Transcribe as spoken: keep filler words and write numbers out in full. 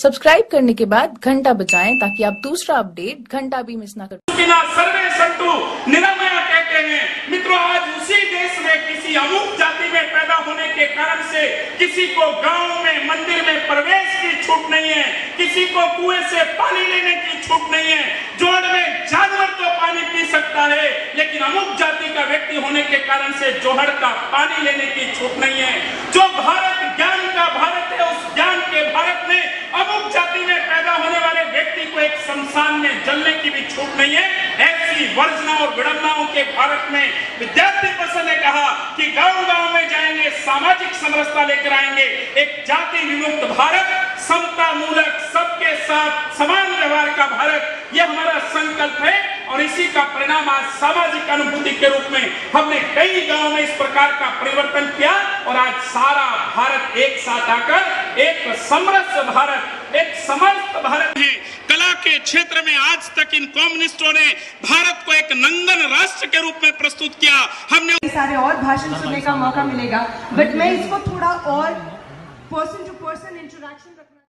Subscribe करने के बाद घंटा बजाएं ताकि आप दूसरा अपडेट घंटा भी मिस ना करें। बिना सर्वे संटू निलमय कहते हैं। मित्रों, आज उसी देश में किसी अमुक जाति में पैदा होने के कारण से किसी को गाँव में मंदिर में प्रवेश की छूट नहीं है, किसी को कुएं से पानी लेने की छूट नहीं है। जोड़ में जानवर तो पानी पी सकता है, लेकिन अमुक जाति का व्यक्ति होने के कारण से जोहड़ का पानी लेने की छूट नहीं है। जो भारत ज्ञान का भारत है, उस ज्ञान के भारत में अमुक जाति में पैदा होने वाले व्यक्ति को एक शमशान में जलने की भी छूट नहीं है। ऐसी वर्जना और विडम्बनाओं के भारत में विद्यार्थी परिषद ने कहा कि गाँव गाँव में जाएंगे, सामाजिक समरसता लेकर आएंगे, एक जाति विमुक्त भारत, समता मूलक, सबके साथ समान व्यवहार का भारत, यह हमारा संकल्प है। और इसी का परिणाम आज सामाजिक अनुभूति के रूप में हमने कई गांव में इस प्रकार का परिवर्तन किया और आज सारा भारत एक साथ आकर एक समरस भारत, एक समर्थ भारत है। कला के क्षेत्र में आज तक इन कम्युनिस्टों ने भारत को एक नंगन राष्ट्र के रूप में प्रस्तुत किया। हमने सारे और भाषण सुनने का मौका मिलेगा, बट मैं इसको थोड़ा और पर्सन टू पर्सन इंटरेक्शन